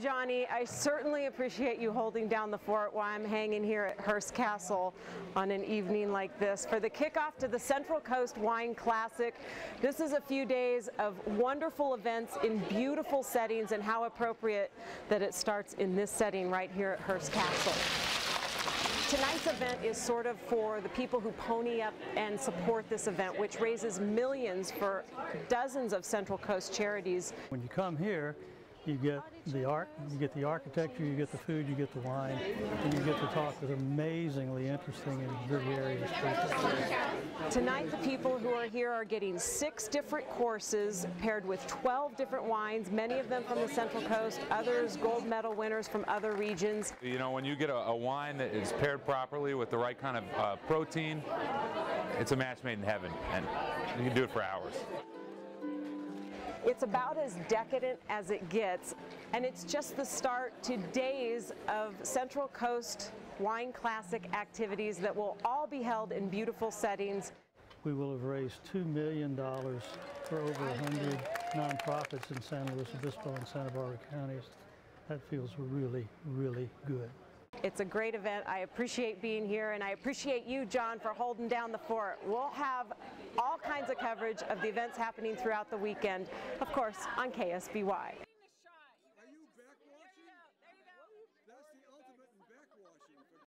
Johnny, I certainly appreciate you holding down the fort while I'm hanging here at Hearst Castle on an evening like this for the kickoff to the Central Coast Wine Classic. This is a few days of wonderful events in beautiful settings, and how appropriate that it starts in this setting right here at Hearst Castle. Tonight's event is sort of for the people who pony up and support this event, which raises millions for dozens of Central Coast charities. When you come here, you get the art, you get the architecture, you get the food, you get the wine, and you get to talk with amazingly interesting and gregarious people. Tonight, the people who are here are getting 6 different courses paired with 12 different wines, many of them from the Central Coast, others gold medal winners from other regions. You know, when you get a wine that is paired properly with the right kind of protein, it's a match made in heaven, and you can do it for hours. It's about as decadent as it gets, and it's just the start to days of Central Coast Wine Classic activities that will all be held in beautiful settings. We will have raised $2 million for over 100 nonprofits in San Luis Obispo and Santa Barbara counties. That feels really, really good. It's a great event. I appreciate being here, and I appreciate you, John, for holding down the fort. We'll have all kinds of coverage of the events happening throughout the weekend, of course, on KSBY.